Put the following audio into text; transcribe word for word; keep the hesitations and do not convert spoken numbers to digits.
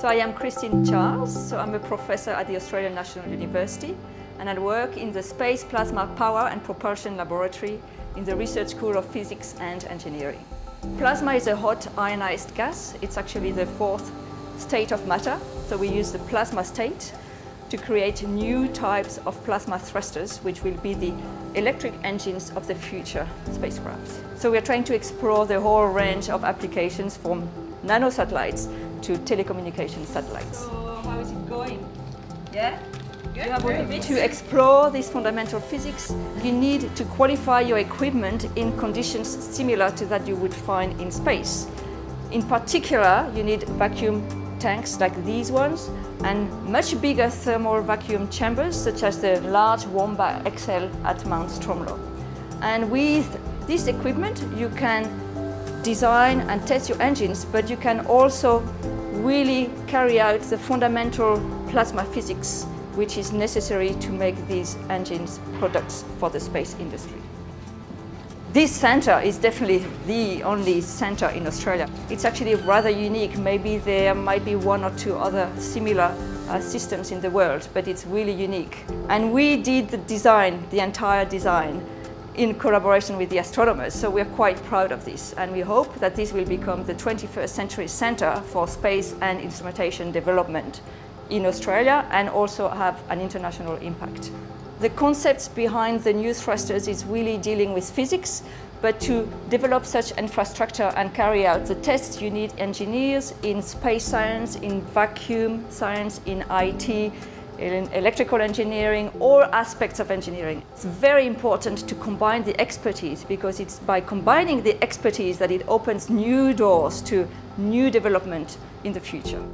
So I am Christine Charles, so I'm a professor at the Australian National University, and I work in the Space Plasma Power and Propulsion Laboratory in the Research School of Physics and Engineering. Plasma is a hot ionized gas. It's actually the fourth state of matter, so we use the plasma state to create new types of plasma thrusters, which will be the electric engines of the future spacecraft. So we're trying to explore the whole range of applications from nanosatellites to telecommunication satellites. So how is it going? Yeah? Good? You have all the bits? To explore this fundamental physics, you need to qualify your equipment in conditions similar to that you would find in space. In particular, you need vacuum tanks like these ones and much bigger thermal vacuum chambers, such as the large Womba X L at Mount Stromlo. And with this equipment, you can design and test your engines, but you can also really carry out the fundamental plasma physics which is necessary to make these engines products for the space industry. This centre is definitely the only centre in Australia. It's actually rather unique. Maybe there might be one or two other similar uh, systems in the world, but it's really unique. And we did the design, the entire design, in collaboration with the astronomers, so we're quite proud of this, and we hope that this will become the twenty-first century centre for space and instrumentation development in Australia and also have an international impact. The concepts behind the new thrusters is really dealing with physics, but to develop such infrastructure and carry out the tests, you need engineers in space science, in vacuum science, in I T, in electrical engineering, all aspects of engineering. It's very important to combine the expertise, because it's by combining the expertise that it opens new doors to new development in the future.